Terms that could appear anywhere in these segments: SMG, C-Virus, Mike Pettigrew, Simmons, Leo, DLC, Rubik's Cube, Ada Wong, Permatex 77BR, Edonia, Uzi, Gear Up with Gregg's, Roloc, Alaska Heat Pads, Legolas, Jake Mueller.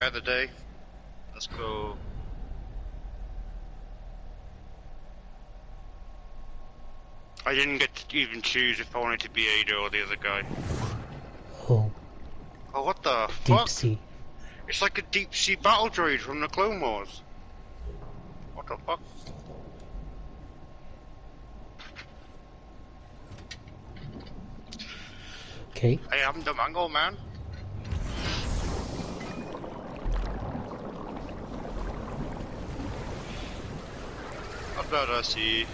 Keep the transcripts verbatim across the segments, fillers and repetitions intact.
Other day, let's go. I didn't get to even choose if I wanted to be Ada or the other guy. Oh. Oh, what the deep fuck? Sea. It's like a deep sea battle droid from the Clone Wars. What the fuck? Okay. I am the mango man. I better see.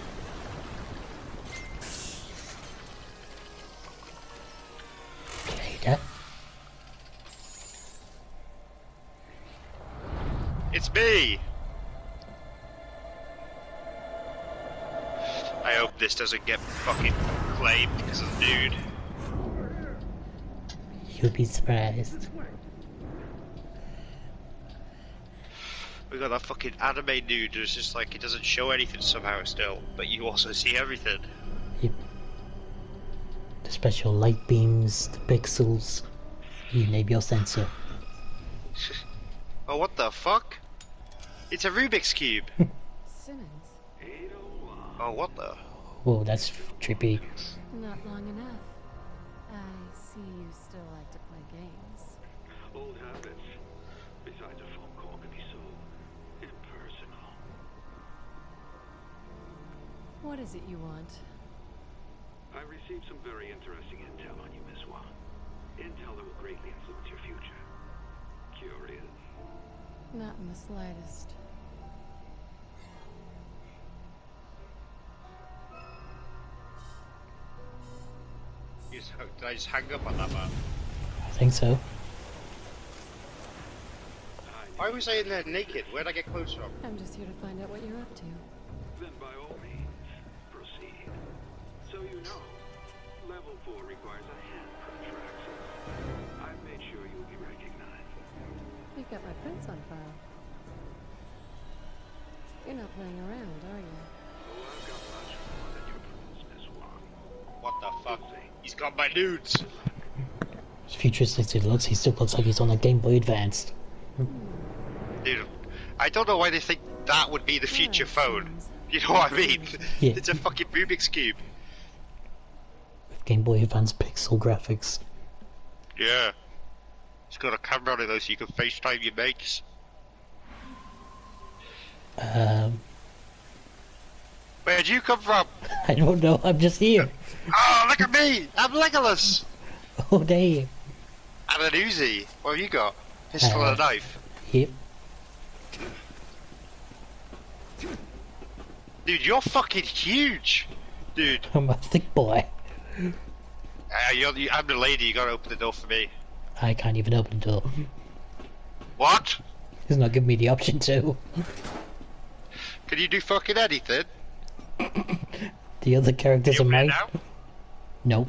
Ada? It's me! I hope this doesn't get fucking played because of the dude. You'll be surprised. We got that fucking anime dude who's just like, he doesn't show anything somehow still, but you also see everything. Yep. The special light beams, the pixels, you name your sensor. Oh, what the fuck? It's a Rubik's Cube! Simmons. Oh, what the? Whoa, that's trippy. Not long enough. I see you still like to play games. Old habits. Besides, a phone call can be so impersonal. What is it you want? I received some very interesting intel on you, Miss Wong. Intel that will greatly influence your future. Curious? Not in the slightest. Did I just hang up on that man? I think so. Why was I in there naked? Where'd I get clothes from? I'm just here to find out what you're up to. Then by all means, proceed. So you know, level four requires a hand pressure access. I've made sure you'll be recognized. You've got my prints on file. You're not playing around, are you? Well, I've got much more than your prints, Miss Wong. What the fuck? He's got my dudes! As futuristic as it looks, he still looks like he's on a Game Boy Advanced. Dude, I don't know why they think that would be the future phone. You know what I mean? Yeah. It's a fucking Rubik's Cube. With Game Boy Advance pixel graphics. Yeah. It's got a camera on it though so you can FaceTime your mates. Um... Where'd you come from? I don't know, I'm just here. Oh, look at me! I'm Legolas! Oh, there you. And an Uzi. What have you got? Pistol uh, and a knife. Yep. Dude, you're fucking huge! Dude. I'm a thick boy. Uh, you're, you, I'm the lady, you gotta open the door for me. I can't even open the door. What? He's not giving me the option to. Can you do fucking anything? The other characters are mine. Nope.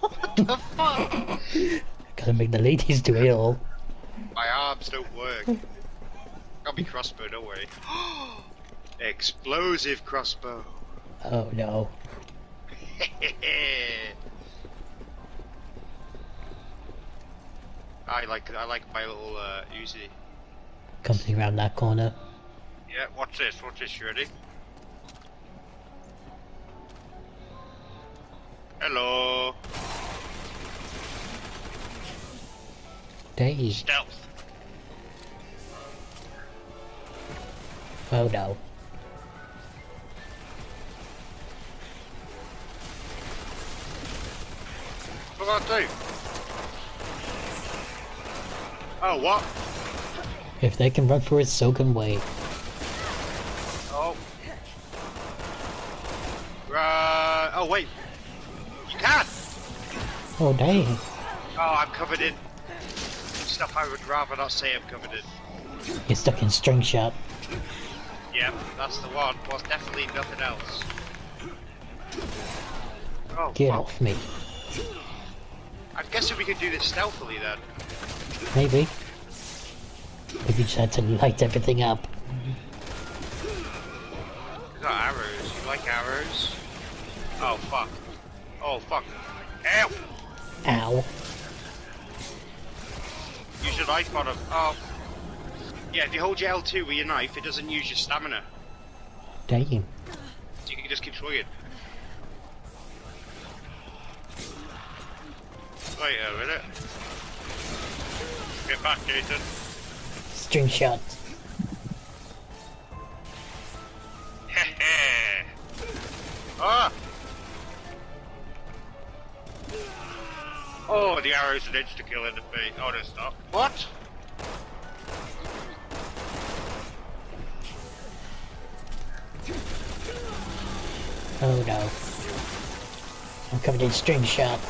What the fuck? Gotta make the ladies do it all. My arms don't work. I'll be crossbow, don't worry. Explosive crossbow. Oh no. I like I like my little uh, Uzi. Company around that corner. Yeah, watch this, watch this, you ready? Hello. Dang. Stealth. Oh no. What do I do? Oh, what? If they can run for it, so can we. Oh. Uh, oh wait. Can. Oh dang. Oh, I'm covered in stuff I would rather not say I'm covered in. You're stuck in string shot. Yep, that's the one. Well, definitely nothing else. Oh, get wow. off me. I'm guessing we could do this stealthily then. Maybe. If you just had to light everything up. These are arrows. You like arrows? Oh fuck. Oh fuck. Ow! Ow. Use your knife on them. Oh. Yeah, if you hold your L two with your knife, it doesn't use your stamina. Damn. So you can just keep swinging. Right over there. Get back, Jason. String shot. Hehe. Ah! Oh, the arrow's an insta-kill in the face. Oh, no, stop. What? Oh no. I'm covered in string shot.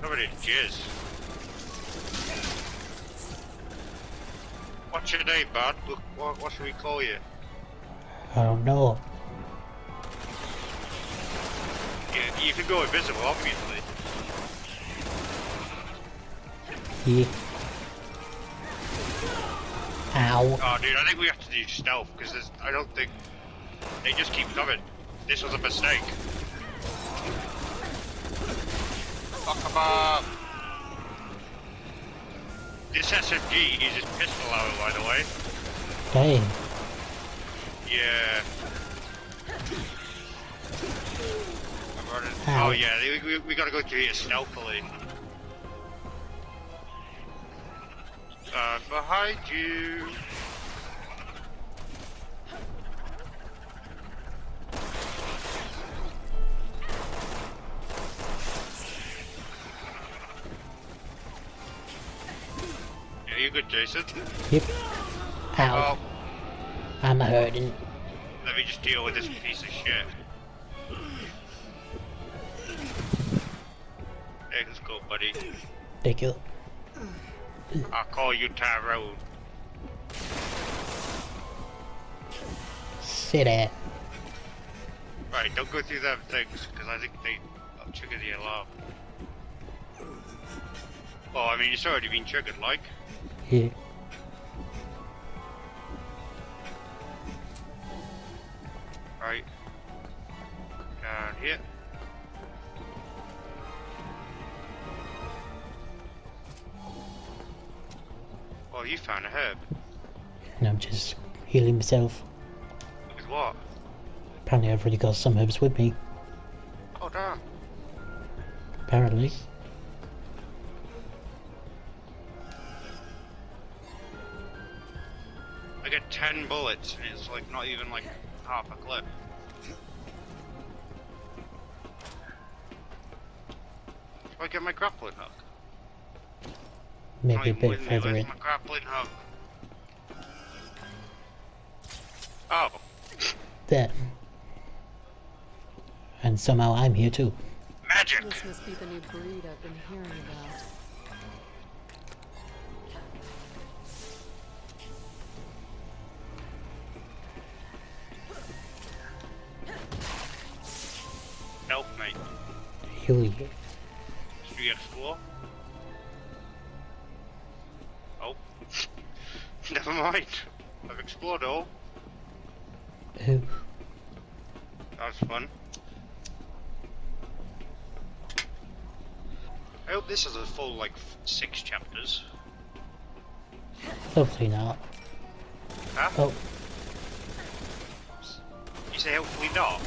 Covered in jizz. What's your name, bud? What, what should we call you? I don't know. Yeah, you can go invisible, obviously. Yeah. Ow. Oh, dude, I think we have to do stealth, because I don't think... They just keep coming. This was a mistake. Fuck him up. This S M G uses pistol ammo, by the way. Dang. Yeah. I'm running. Ow. Oh yeah, we, we, we gotta go through here stealthily. Uh, behind you. You good, Jason? Yep. Ow. Oh. I'm hurting. Let me just deal with this piece of shit. There, let's go, buddy. Thank you. I'll call you Tyrone. Sit at. Right, don't go through them things, because I think they I'll trigger the alarm. Well, I mean, it's already been triggered, like. Yeah. Right. Down here. Oh, you found a herb. And I'm just healing myself. With what? Apparently I've already got some herbs with me. Oh damn. Apparently. Get ten bullets and it's like not even like half a clip. Should I get my grappling hook? Maybe a bit further in. Where's my grappling hook? Oh. There. And somehow I'm here too. Magic! This must be the new breed I've been hearing about. Help, mate. Heal you. Should we explore? Oh. Never mind. I've explored all. Oh. That was fun. I hope this is a full, like, six chapters. Hopefully not. Huh? Oh. You say hopefully not?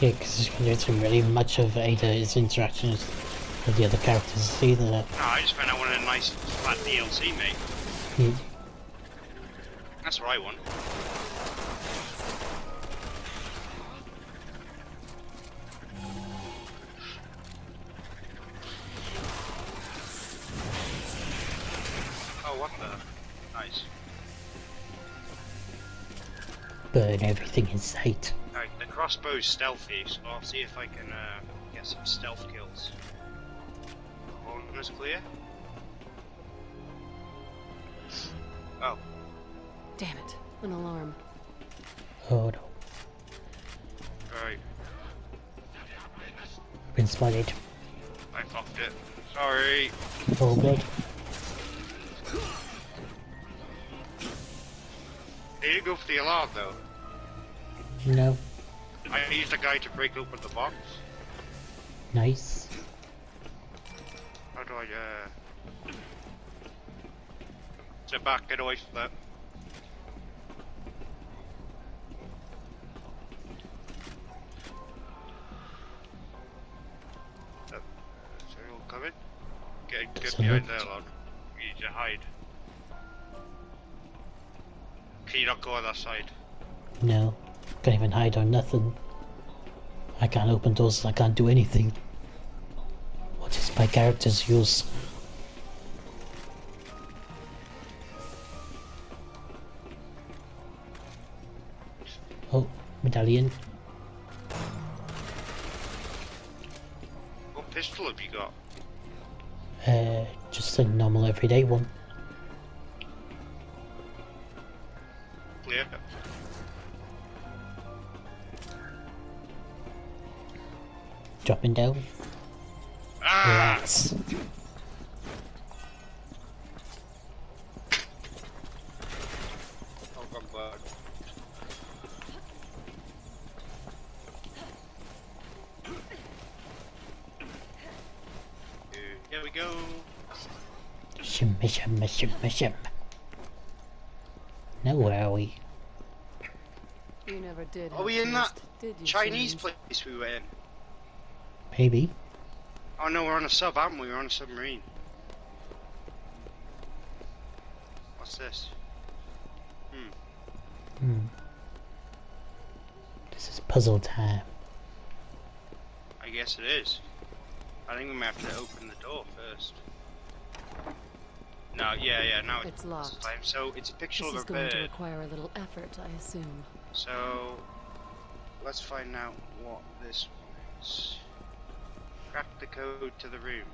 Yeah, because it's really much of Ada's interactions with the other characters either. No, I just found I wanted a nice flat D L C, mate. Yeah. That's what I want. Oh, what the? Nice. Burn everything in sight. Crossbow's stealthy, so I'll see if I can uh, get some stealth kills. One is clear. Oh. Damn it! An alarm. Oh no. Right. I've been spotted. I fucked it. Sorry. Oh good. go for the alarm, though. No. I used a guy to break open the box. Nice. How do I, uh... So back and oyster. So you're all coming? Get, get behind there, lad. We need to hide. Can you not go on that side? No. Can't even hide or nothing. I can't open doors, I can't do anything. What is my character's use? Oh, medallion. What pistol have you got? Uh, just a normal everyday one. Yeah. Dropping down. Ah! Relax. I'll come back. Here we go. Shimmy, shimmy, shimmy, shimmy. Now where are we? You never did. Are we in that Chinese place we were in? Maybe. Oh no, we're on a sub, aren't we? We're on a submarine. What's this? Hmm. Hmm. This is puzzle time. I guess it is. I think we may have to open the door first. No, yeah, yeah, now it's, it's locked. Time. So it's a picture this of a bird. This is going to require a little effort, I assume. So, let's find out what this one is. Crack the code to the room.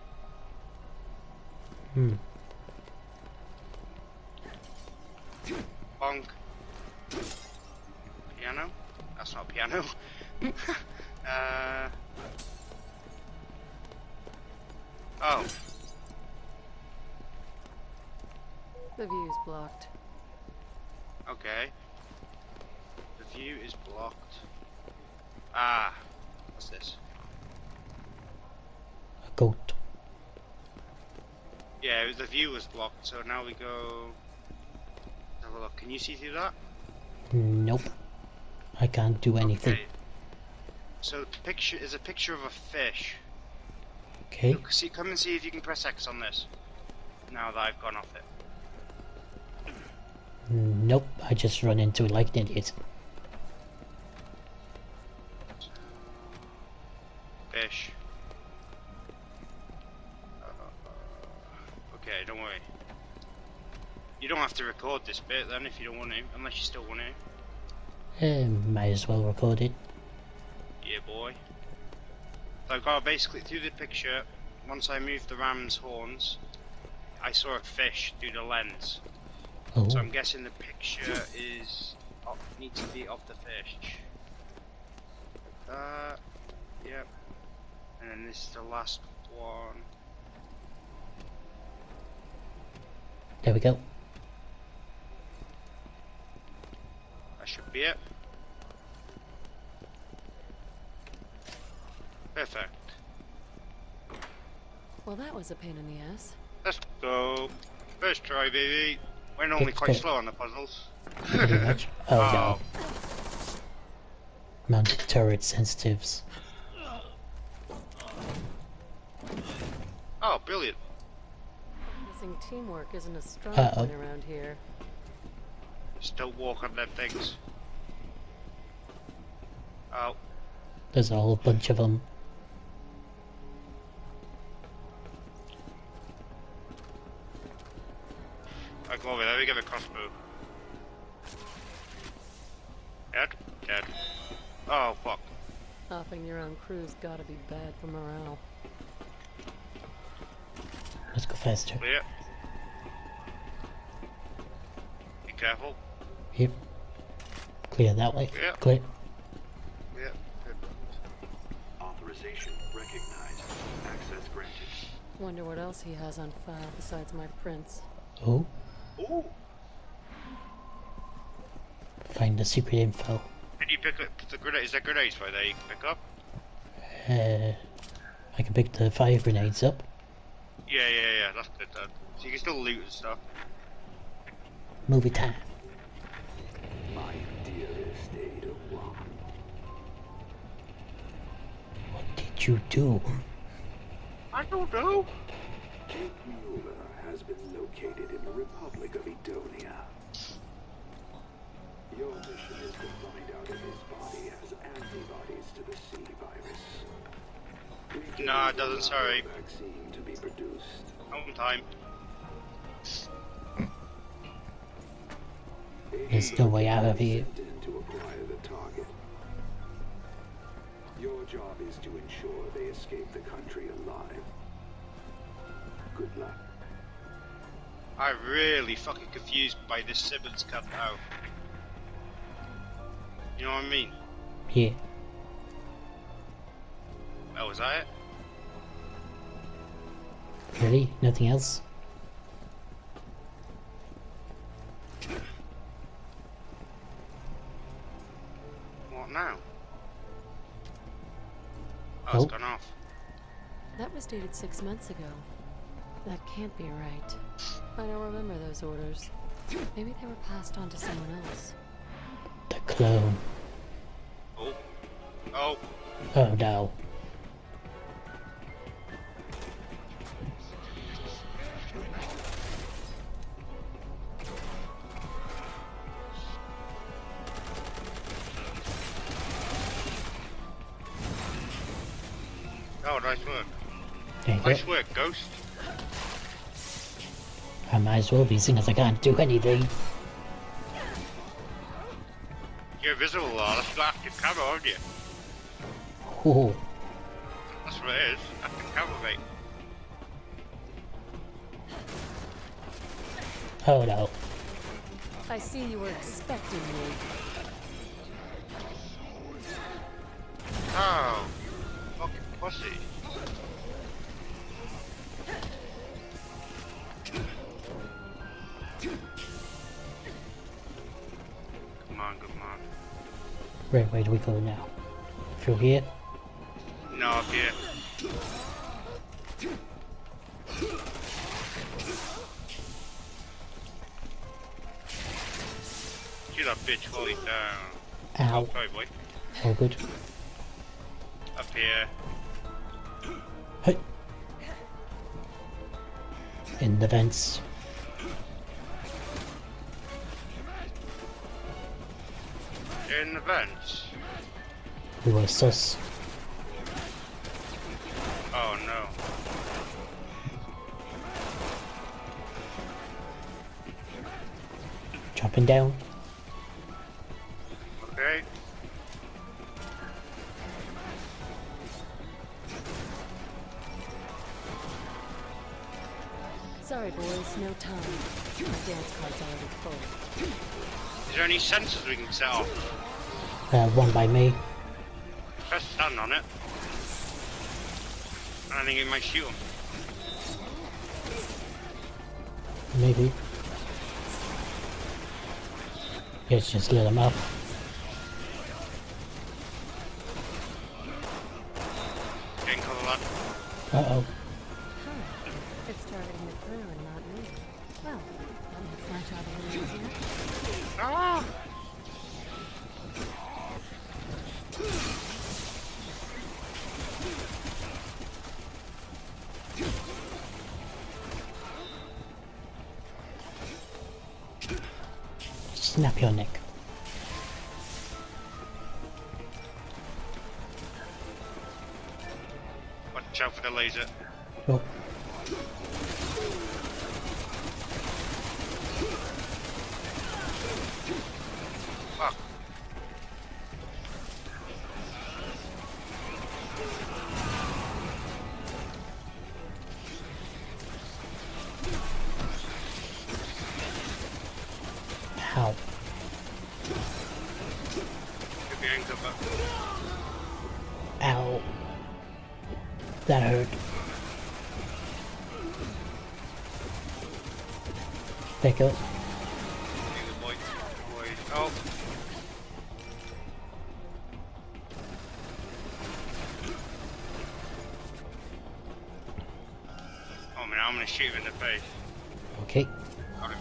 Hmm. Bonk. Piano? That's not piano. uh. Oh. The view's blocked. Okay. The view is blocked. Ah. What's this? Goat. Yeah, the view was blocked, so now we go. Have a look. Can you see through that? Nope. I can't do anything. Okay. So the picture is a picture of a fish. Okay. Look, see, come and see if you can press X on this. Now that I've gone off it. Nope. I just run into it like an idiot. Fish. Okay, don't worry. You don't have to record this bit then if you don't want to, unless you still want to. Um, might as well record it. Yeah, boy. So I got basically through the picture. Once I moved the ram's horns, I saw a fish through the lens. Oh. So I'm guessing the picture is of, needs to be of the fish. Uh, yep. And then this is the last one. There we go. That should be it. Perfect. Well, that was a pain in the ass. Let's go. First try, baby. We're normally quite slow on the puzzles. Pretty much. Oh, oh. Yeah. Mounted turret sensitives. Oh, brilliant. Teamwork isn't a strong uh -oh. one around here. Still walk on them things. Oh. There's a whole bunch of them. I go over there, we get a crossbow. Dead? Dead. Oh, fuck. Offing your own crew's gotta be bad for morale. Let's go faster. Yeah. Be careful. Yep. Clear that way. Yep. Clear. Yep. Authorization recognized. Access granted. Wonder what else he has on file besides my prints. Oh. Oh. find the secret info. Did you pick up the grenades? Is there grenades by there you can pick up? Uh, I can pick the fire grenades up. Yeah, yeah, yeah, that's good then. So you can still loot and stuff. Movie time. My dearest Ada Wong. What did you do? I don't know. Jake Mueller has been located in the Republic of Edonia. Your mission is to find out if his body has antibodies to the C virus. No, it doesn't, sorry. Vaccine to be produced. Home time. There's no way out of here. To acquire the target. Your job is to ensure they escape the country alive. Good luck. I'm really fucking confused by this Simmons cut now. You know what I mean? Yeah. Oh, was that it? Really? Nothing else? What now? Oh, oh, it's gone off. That was dated six months ago. That can't be right. I don't remember those orders. Maybe they were passed on to someone else. The clone. Oh. Oh. Oh no. Oh, nice work. Nice work, Ghost. I might as well be seeing as I can't do anything. You're invisible, though. That's not active camera, aren't you? Oh. That's what it is. Active camera, mate. Oh no. I see you were expecting me. Oh. Fucking pussy. Right, where do we go now? Through here? No, up here. Kill that bitch, holy down. Ow. Sorry, boy. All good. Up here. Hey. In the vents. In the vents. We were sus. Oh no. Chopping down. Okay. Sorry boys, no time. My dance card's already full. Is there any sensors we can set off? Uh, one by me. Press stun on it. I think it might shoot him. Maybe. Let's just let him up. Getting covered up. Uh oh. Huh. It's targeting the crew and not me. Well, that makes my job a little easier. Ah! Snap your neck. Watch out for the laser. Oh. Fuck. How? Ow. That hurt. Back up. Oh. and shoot him in the face. Okay. Got him.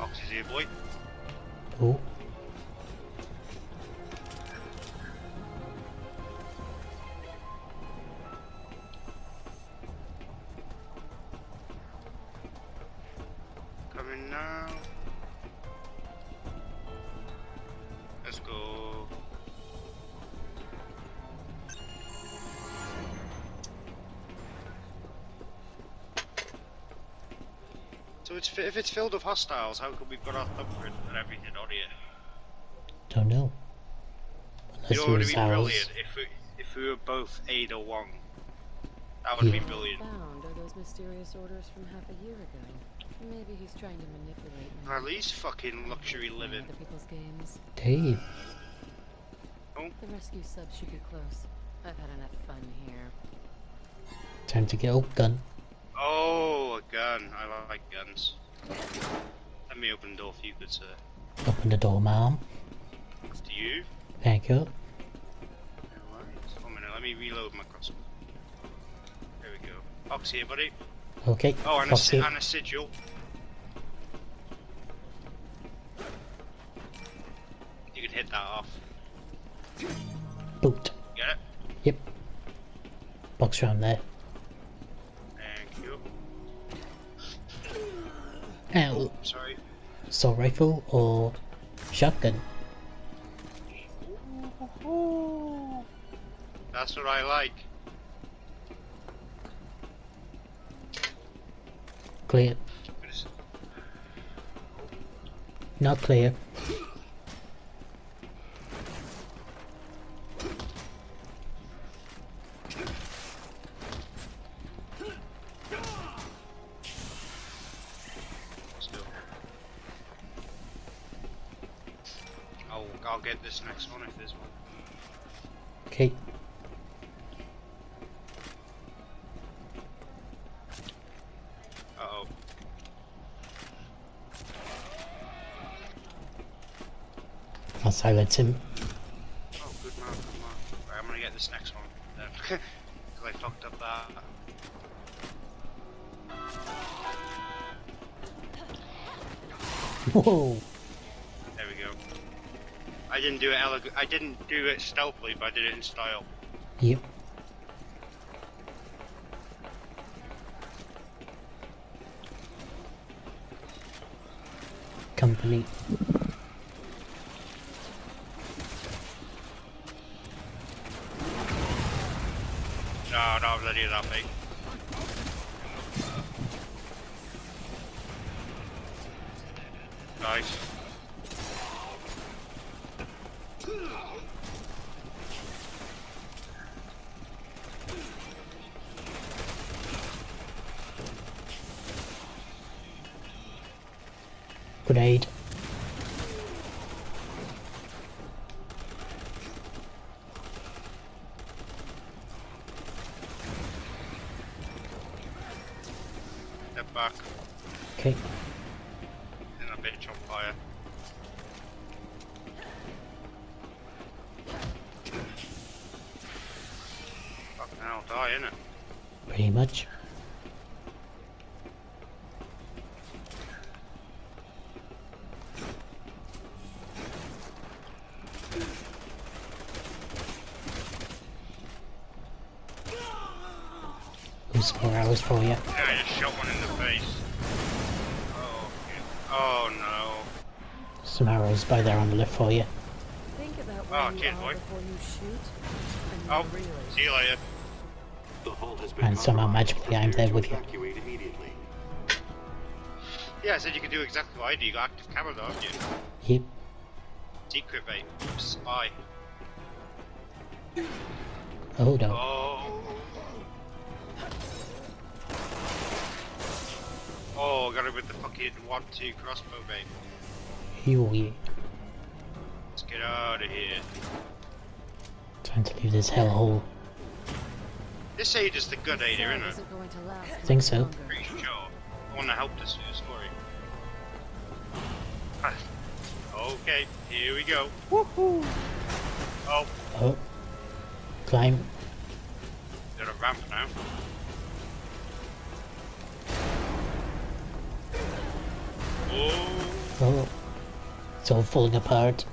Ox is here, boy. Oh. Coming now. Let's go. So it's, if it's filled with hostiles, how could we put our thumbprint and everything on here? Don't know. It would be ours. Brilliant if we, if we were both Ada Wong. That would yeah. be brilliant. Found are those mysterious orders from half a year ago. Maybe he's trying to manipulate me. At least fucking luxury living. Other people's games. Dave. Oh. The rescue sub should be close. I've had enough fun here. Time to get old gun. Oh, a gun. I like guns. Let me open the door for you, good sir. Open the door, ma'am. It's to you. Thank you. Alright. One minute, let me reload my crossbow. There we go. Ox here, buddy. Okay. Oh, and, a, and a sigil. You can hit that off. Boot. Get it? Yep. Box round there. Ow. Oh, sorry. Assault rifle or shotgun? That's what I like. Clear. Not clear. I'll get this next one if there's one. Okay. Uh oh. I'll silence him. Oh, good man, good man. Right, I'm gonna get this next one then. Because I fucked up that. Whoa! I didn't do it eleg- I didn't do it stealthily, but I did it in style. Yep. Company. No, no, bloody that mate. Nice. Grenade. Step back. Okay. And a bitch on fire. Fucking hell, die, innit? Pretty much. Four hours for you. Yeah, I just shot one in the face. Oh, oh no. Some arrows by there on the left for you. Think about oh, cheers, boy. You shoot oh, really... see you later. The hull has been and somehow magically I'm there with you. Yeah, I said you could do exactly what I do. You got active camera, don't you? Yep. Secret bait. Spy. Oh, no. Oh. Oh, I got it with the fucking one two crossbow, mate. Hell yeah. Let's get out of here. Time to leave this hellhole. This aid is the good aid here, isn't it? I think so. Pretty sure. I want to help this story. Okay, here we go. Woohoo! Oh. Oh. climb. There's a ramp now. Oh. Oh. It's all falling apart.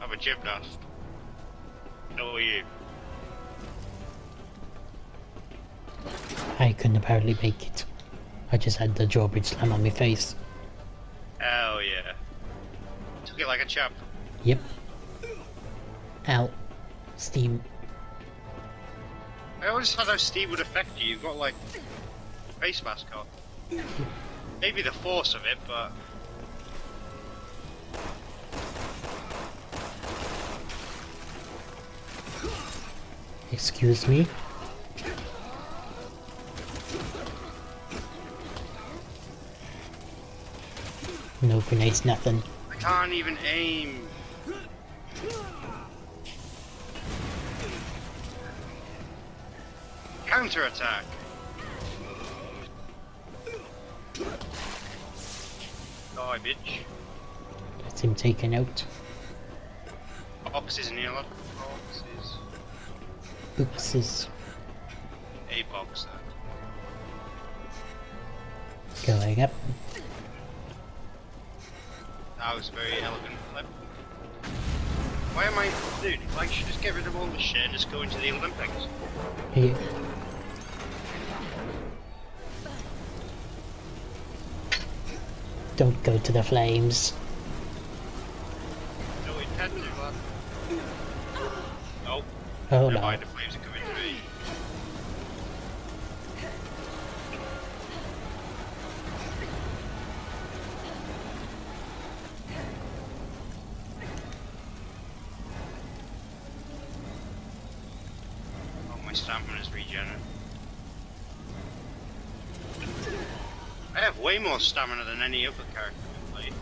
I'm a gymnast. How are you? I couldn't apparently make it. I just had the drawbridge slam on my face. Oh yeah. Took it like a champ. Yep. Ow. Steam. I always thought how steam would affect you. You've got like face mask on. Maybe the force of it, but excuse me. No grenades, nothing. I can't even aim. Counter attack. Die, bitch. That's him taken out. Boxes in here, look. Boxes. Boxes. A boxer. Going up. That was a very elegant flip. Why am I... Dude, like, should just get rid of all this shit and just go into the Olympics. Yeah. Don't go to the flames. No intent to, lad. Nope. Oh, no. Mind, the flames are coming to me. My stamina's regenerate. I have way more stamina than any other character I've played.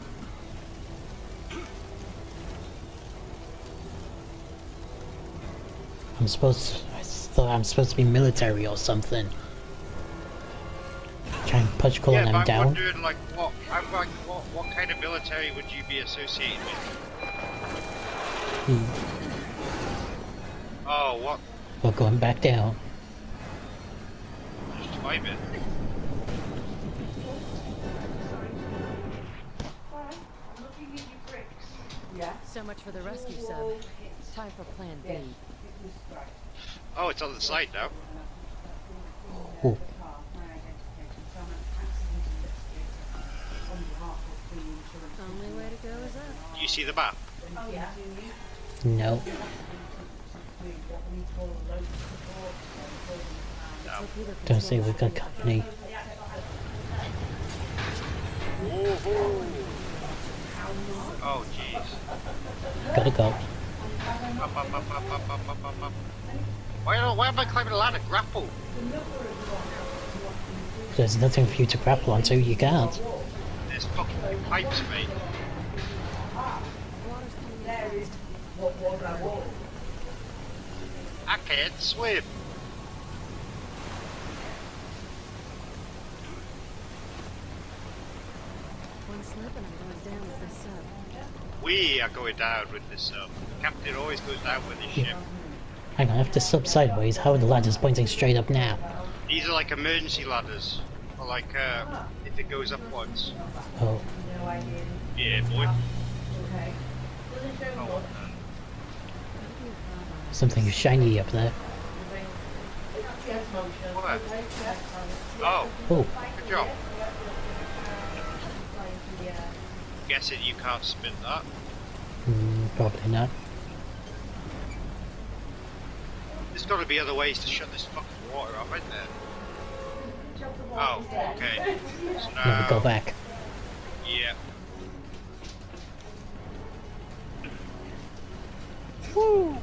I'm supposed to, I thought I'm supposed to be military or something. Trying to punch cool yeah, and I'm down. I'm wondering like what I'm like what what kind of military would you be associated with? Hmm. Oh what We're going back down. Just vibe it. I'm looking at your bricks. Yeah. So much for the rescue sub. Time for plan B. Oh, it's on the side now. Oh. Only way to go is up. Do you see the map? Oh yeah. No. No. Don't say we've got company. Oh jeez. Gotta go. Up, up, up, up, up, up, up, up. Why, why am I climbing a ladder? Grapple! There's nothing for you to grapple onto, you can't. There's fucking pipes, mate. I can't swim. One slip and I'm going down with this sub. We are going down with this sub. The captain always goes down with his yeah. ship. Hang on, I have to sub sideways. How are the ladders pointing straight up now? These are like emergency ladders. Or like, uh, if it goes up once. Oh. Yeah, boy. Okay. Oh, something shiny up there. What? Oh. Oh. Good job. Guessing you can't spin that. Mm, probably not. There's got to be other ways to shut this fucking water off, isn't there? Oh, okay. So now... yeah, we'll go back. Yeah. Woo!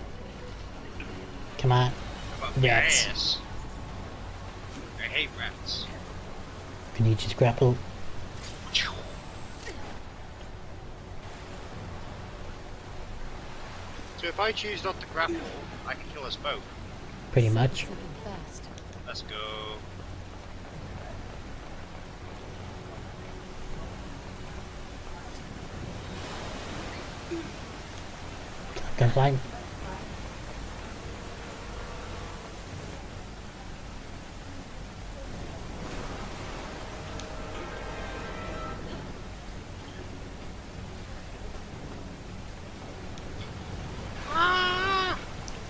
Come on, rats. I hate rats. Can you just grapple? So if I choose not to grapple, I can kill us both. Pretty much. Let's go. Can climb.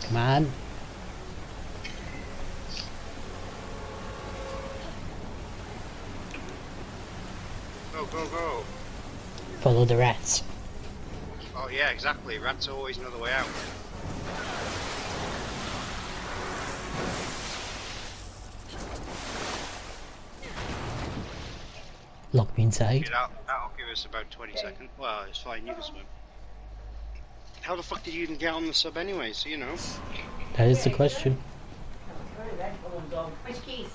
Come on. Go, go, go. Follow the rats. Oh yeah, exactly. Rats always know the way out. Lock me inside. Yeah, that'll, that'll give us about twenty seconds. Well, it's fine, you can swim. How the fuck did you even get on the sub anyway, so you know? That is the question. Which keys?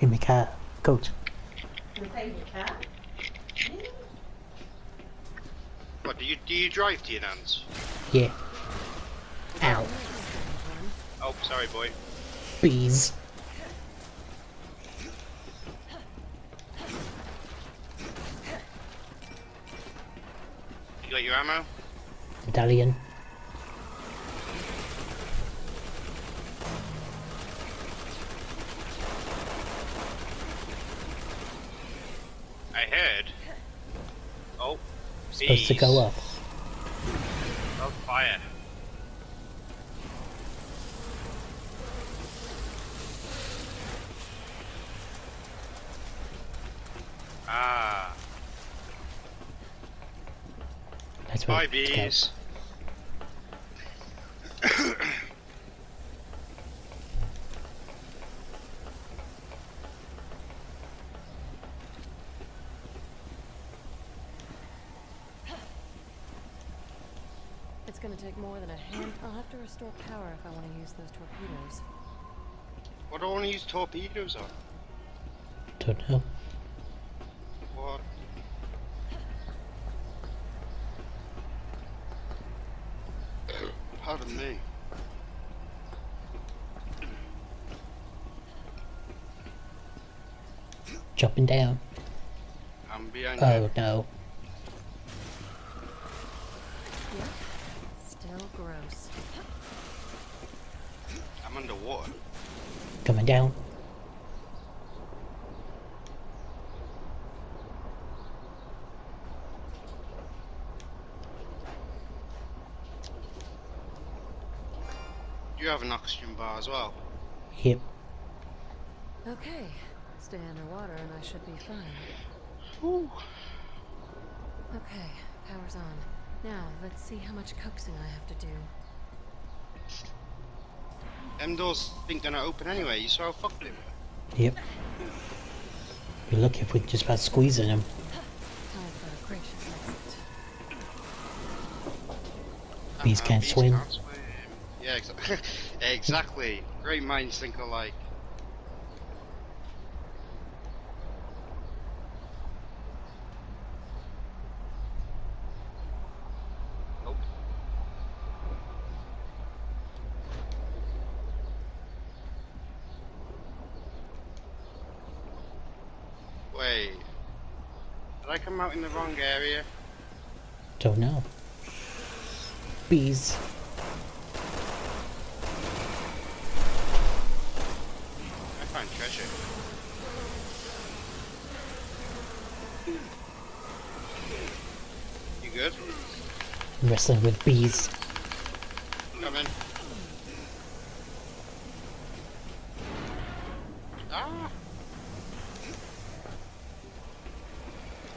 In my car. Coat. In your car? What, do you, do you drive to your nan's? Yeah. Ow. Oh, sorry boy. Bees. You got your ammo? Medallion. I heard. Oh. Supposed to go up. Oh, fire. Ah. That's right. Bye, bees. Gonna take more than a hand. I'll have to restore power if I want to use those torpedoes. What do I want to use torpedoes on? Don't know. What? Pardon me. Chopping down. I'm behind you. Oh no. Gross. I'm underwater. Coming down. You have an oxygen bar as well. Yep. Okay. Stay underwater and I should be fine. Ooh. Okay, power's on. Now, let's see how much coaxing I have to do. Them doors ain't gonna open anyway, you saw how fucked it was. Yep. We're lucky if we can just about squeezing them. Time for a gracious exit. Bees can't swim. Can't swim. Yeah, exa exactly. Great minds think alike. I come out in the wrong area? Don't know. Bees. I find treasure. You good? I'm wrestling with bees. Come in. Ah!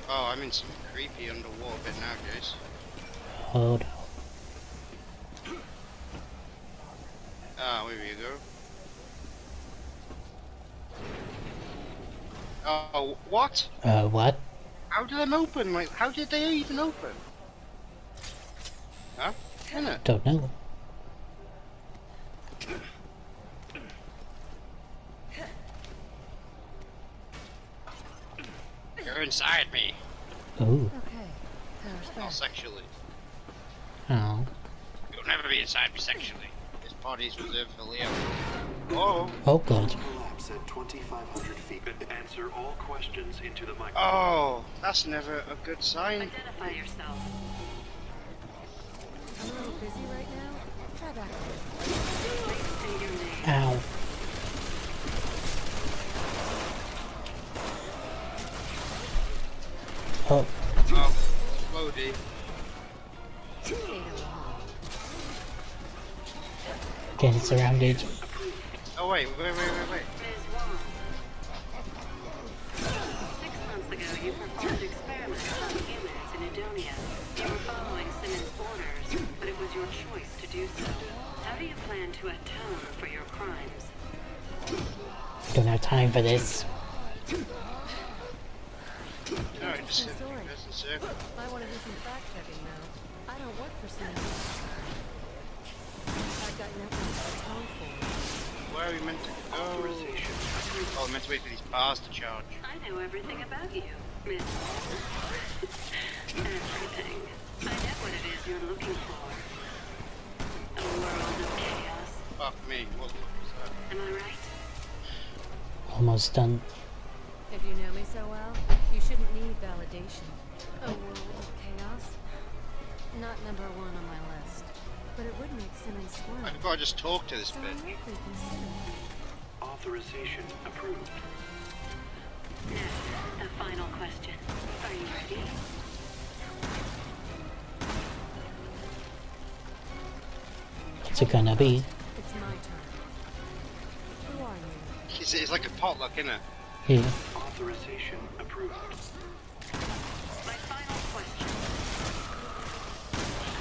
Oh, I'm in some creepy underwater bit now, guys. Hold on. Ah, where you go? Oh, what? Uh, what? How did them open? Like, how did they even open? Huh? Innit? Don't know. You're inside me. Ooh. Okay. Not sexually. Oh. You'll never be inside me sexually. His body's reserved for Leo. Oh. Oh god. Collapse at twenty-five hundred feet. Answer all questions into the microphone. Oh, that's never a good sign. Identify yourself. I'm a little busy right now. Try back. Ow. Oh. Oh. Whoa, D. Getting surrounded. Oh wait, wait, wait, wait, wait. Six months ago, you performed experiments on humans in Edonia. You were following Simmons' orders, but it was your choice to do so. How do you plan to atone for your crimes? Don't have time for this. No, I just said that's a circle. I want to do some fact checking now. I don't work for Simmons. Got Where are we meant to go? Oh, I'm meant to wait for these bars to charge. I know everything about you, Miss. Everything. I know what it is you're looking for. A world of chaos. Fuck me, what was that? Am I right? Almost done. If you know me so well, you shouldn't need validation. A world of chaos? Not number one on my list. But it would make Simmons squirm. I forgot I just talked to this so bitch. Authorization approved. Now, a final question. Are you ready? What's it gonna be? It's my turn. Who are you? It's, it's like a potluck, isn't it? Yeah. Authorization approved. My final question.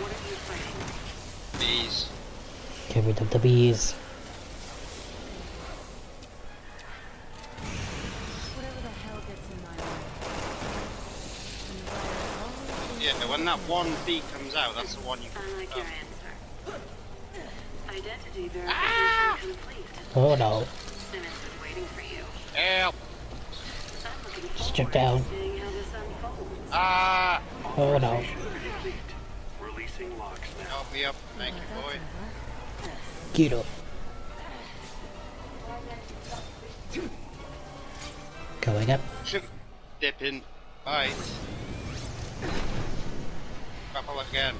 What are you fighting? Bees. Get rid of the bees. Whatever the hell gets in my way. Yeah, when that one bee comes out, that's the one you can. I like your answer. Identity verification ah! complete. Oh no. Simmons is waiting for you. Help. I'm looking forward Strip down. to seeing how this unfolds. Ah. Oh no. Help me up, thank you, boy. Get up. Going up. Dipping. Bite. Couple again.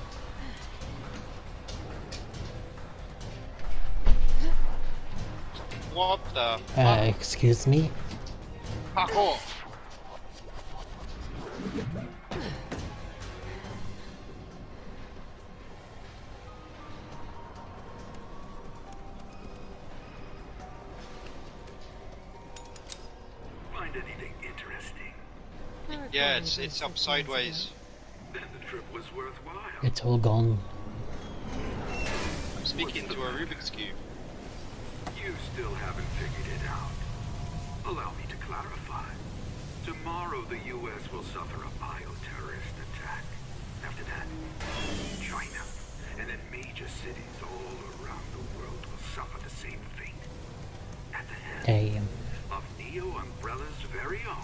What the fuck? Uh, excuse me? Fuck off. Yeah, it's it's up sideways. Then the trip was worthwhile. It's all gone. I'm speaking to a Rubik's cube. You still haven't figured it out. Allow me to clarify. Tomorrow the U S will suffer a bioterrorist attack. After that, China, and then major cities all around the world will suffer the same fate. At the hand of Neo Umbrella's very own.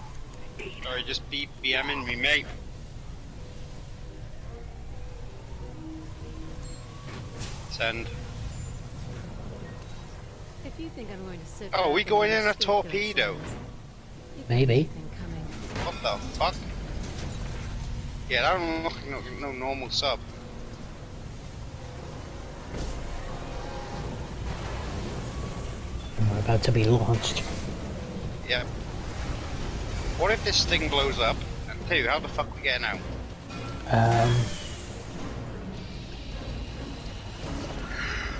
Sorry, just be BMing me, mate. Send. If you think I'm going to sit oh, are we going in a torpedo? Maybe. What the fuck? Yeah, that don't look no, no normal sub. We're about to be launched. Yep. What if this thing blows up? And two, how the fuck are we getting out? Um.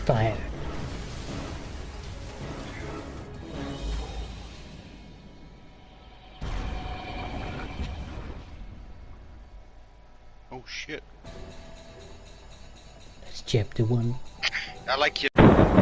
Fire. Oh shit. That's chapter one. I like you.